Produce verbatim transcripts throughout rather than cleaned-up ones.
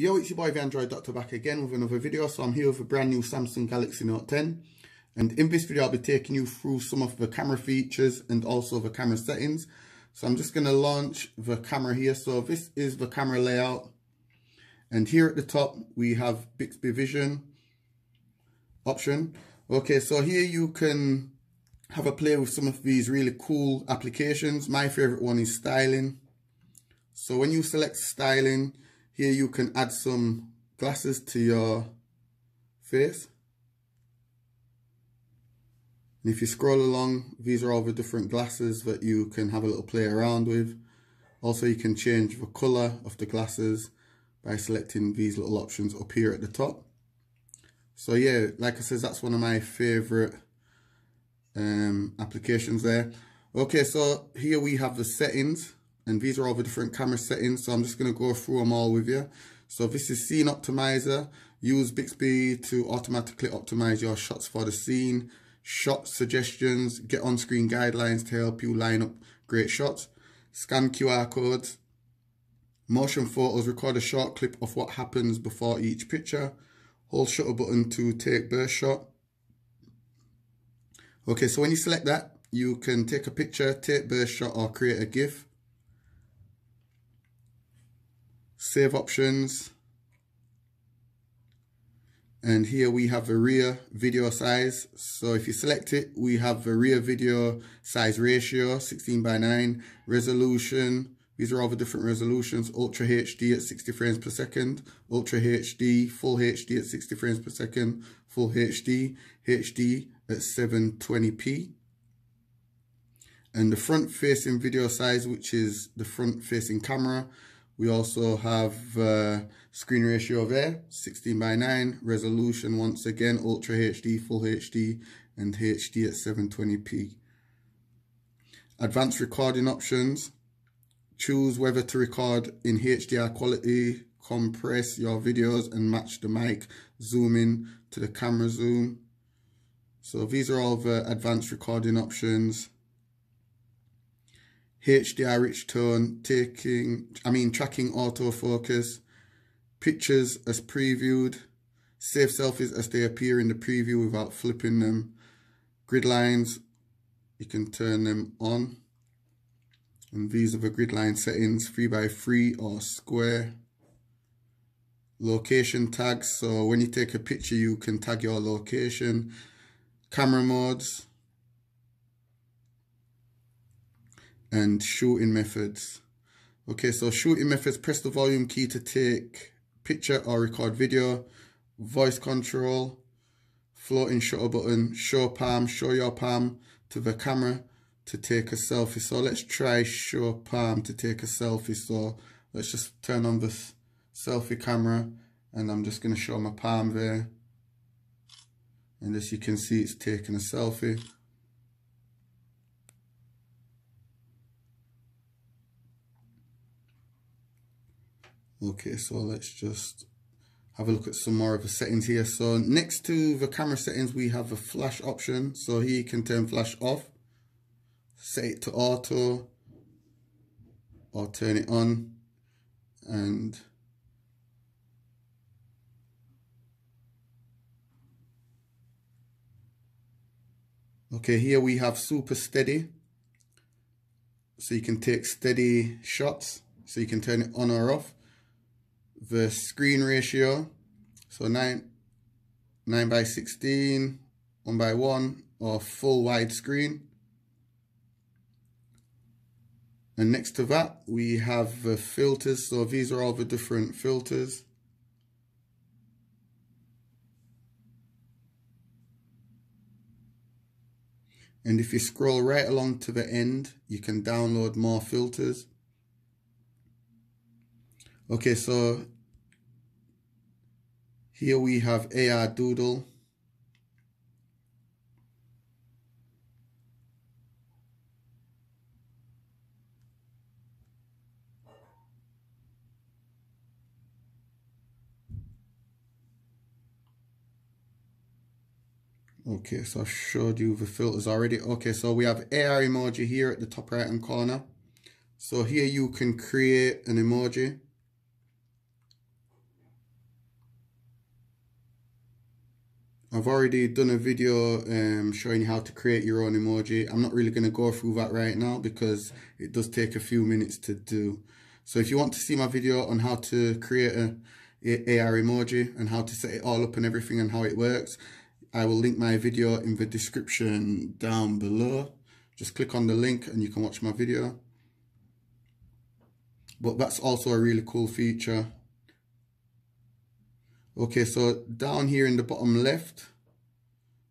Yo, it's your boy the Android Doctor back again with another video. So I'm here with a brand new Samsung Galaxy Note ten, and in this video I'll be taking you through some of the camera features and also the camera settings. So I'm just going to launch the camera here. So this is the camera layout, and here at the top we have Bixby vision option. Okay, so here you can have a play with some of these really cool applications. My favorite one is styling. So when you select styling, here you can add some glasses to your face. And if you scroll along, these are all the different glasses that you can have a little play around with. Also, you can change the color of the glasses by selecting these little options up here at the top. So yeah, like I said, that's one of my favorite um, applications there. Okay, so here we have the settings. And these are all the different camera settings, so I'm just going to go through them all with you. So this is scene optimizer. Use Bixby to automatically optimize your shots for the scene. Shot suggestions. Get on-screen guidelines to help you line up great shots. Scan Q R codes. Motion photos. Record a short clip of what happens before each picture. Hold shutter button to take burst shot. Okay, so when you select that, you can take a picture, take burst shot, or create a GIF. Save options, and here we have the rear video size. So if you select it, we have the rear video size ratio, sixteen by nine, resolution. These are all the different resolutions: ultra H D at sixty frames per second, ultra H D, full H D at sixty frames per second, full H D, H D at seven twenty p. And the front facing video size, which is the front facing camera. We also have uh, screen ratio there, sixteen by nine, resolution once again, ultra H D, full H D, and H D at seven twenty p. Advanced recording options. Choose whether to record in H D R quality, compress your videos and match the mic, zoom in to the camera zoom. So these are all the advanced recording options. H D R rich tone, taking, I mean tracking autofocus, pictures as previewed, save selfies as they appear in the preview without flipping them, grid lines, you can turn them on, and these are the grid line settings, three by three or square, location tags, so when you take a picture you can tag your location, camera modes, and shooting methods. Okay, so shooting methods, press the volume key to take picture or record video, voice control, floating shutter button, show palm, show your palm to the camera to take a selfie. So let's try show palm to take a selfie. So let's just turn on this selfie camera, and I'm just gonna show my palm there. And as you can see, it's taking a selfie. Okay, so let's just have a look at some more of the settings here. So next to the camera settings, we have a flash option. So here you can turn flash off, set it to auto, or turn it on. And okay, here we have super steady. So you can take steady shots. So you can turn it on or off. The screen ratio, so nine by sixteen, one by one, or full widescreen. And next to that, we have the filters. So these are all the different filters. And if you scroll right along to the end, you can download more filters. Okay, so here we have A R Doodle. Okay, so I showed you the filters already. Okay, so we have A R emoji here at the top right hand corner. So here you can create an emoji. I've already done a video um, showing you how to create your own emoji. I'm not really going to go through that right now because it does take a few minutes to do. So if you want to see my video on how to create a, a A R emoji and how to set it all up and everything and how it works, I will link my video in the description down below. Just click on the link and you can watch my video. But that's also a really cool feature. Okay, so down here in the bottom left,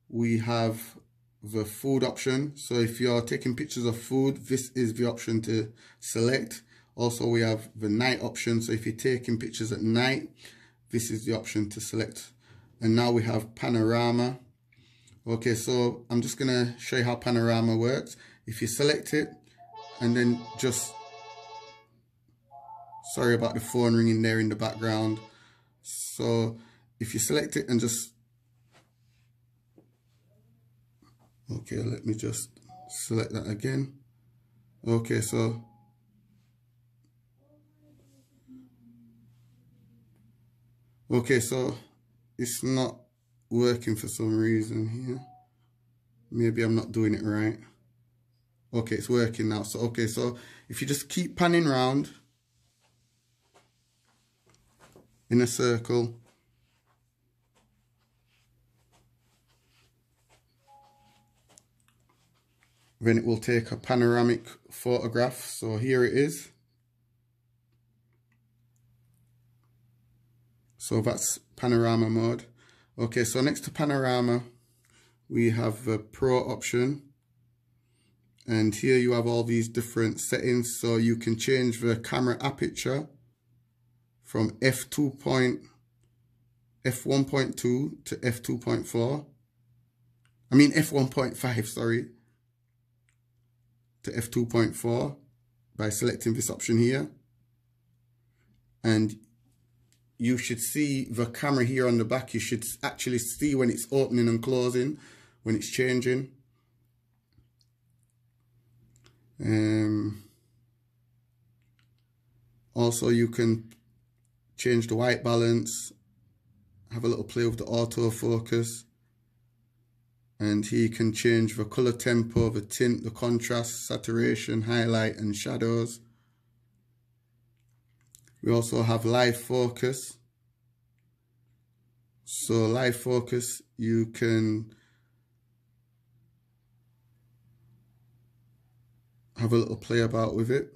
we have the food option. So if you're taking pictures of food, this is the option to select. Also, we have the night option. So if you're taking pictures at night, this is the option to select. And now we have panorama. Okay, so I'm just gonna show you how panorama works. If you select it and then just, sorry about the phone ringing there in the background. So if you select it and just, okay, let me just select that again. Okay, so okay, so it's not working for some reason here. Maybe I'm not doing it right. Okay, it's working now. So okay, so if you just keep panning round in a circle. Then it will take a panoramic photograph. So here it is. So that's panorama mode. Okay, so next to panorama, we have the pro option. And here you have all these different settings. So you can change the camera aperture from f one point two to f two point four. I mean f one point five, sorry, to f two point four by selecting this option here. And you should see the camera here on the back. You should actually see when it's opening and closing, when it's changing. Um, also, you can change the white balance, have a little play with the autofocus, and here you can change the color tempo, the tint, the contrast, saturation, highlight and shadows. We also have live focus. So live focus, you can have a little play about with it.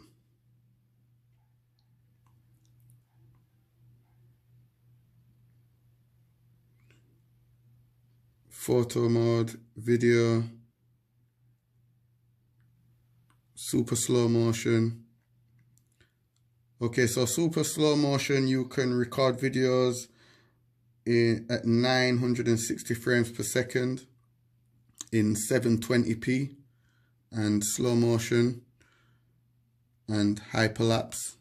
Photo mode, video, super slow motion. Okay, so super slow motion, you can record videos in, at nine hundred sixty frames per second in seven twenty p, and slow motion and hyperlapse.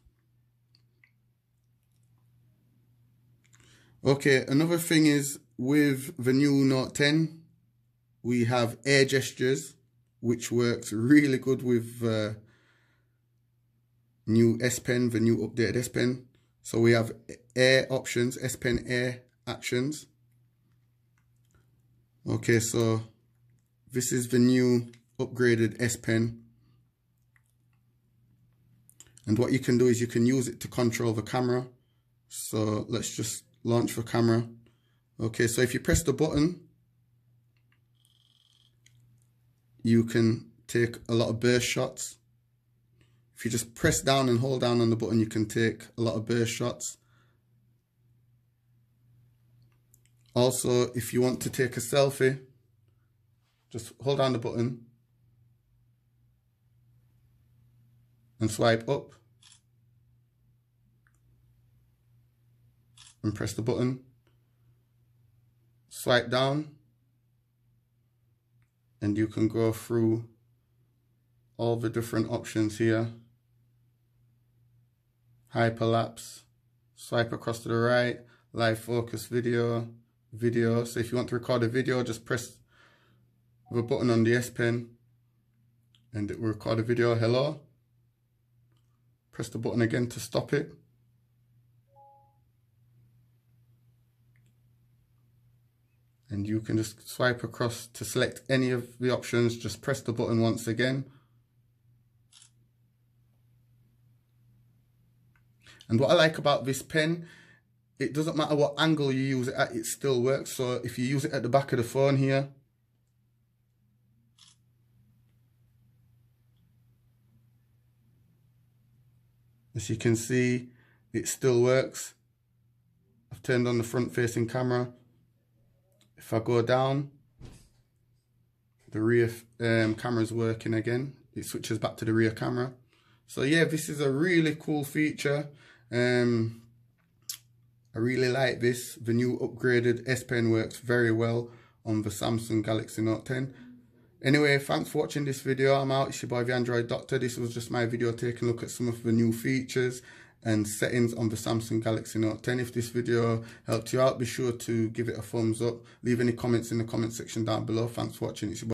Okay, another thing is, with the new Note ten, we have air gestures, which works really good with the uh, new S Pen, the new updated S Pen. So we have air options, S Pen Air Actions. Okay, so this is the new upgraded S Pen. And what you can do is you can use it to control the camera. So let's just launch the camera. Okay, so if you press the button, you can take a lot of burst shots. If you just press down and hold down on the button, you can take a lot of burst shots. Also, if you want to take a selfie, just hold down the button and swipe up and press the button. Swipe down and you can go through all the different options here. Hyperlapse, swipe across to the right, live focus video, video. So if you want to record a video, just press the button on the S Pen and it will record a video, hello. Press the button again to stop it. and you can just swipe across to select any of the options. Just press the button once again. And what I like about this pen, it doesn't matter what angle you use it at, it still works. So if you use it at the back of the phone here, as you can see, it still works. I've turned on the front facing camera. If I go down, the rear um, camera's working again. It switches back to the rear camera. So yeah, this is a really cool feature. Um, I really like this. The new upgraded S Pen works very well on the Samsung Galaxy Note ten. Anyway, thanks for watching this video. I'm out. It's your boy, the Android Doctor. This was just my video taking a look at some of the new features and settings on the Samsung Galaxy Note ten. If this video helped you out, be sure to give it a thumbs up. Leave any comments in the comment section down below. Thanks for watching. It's your boy.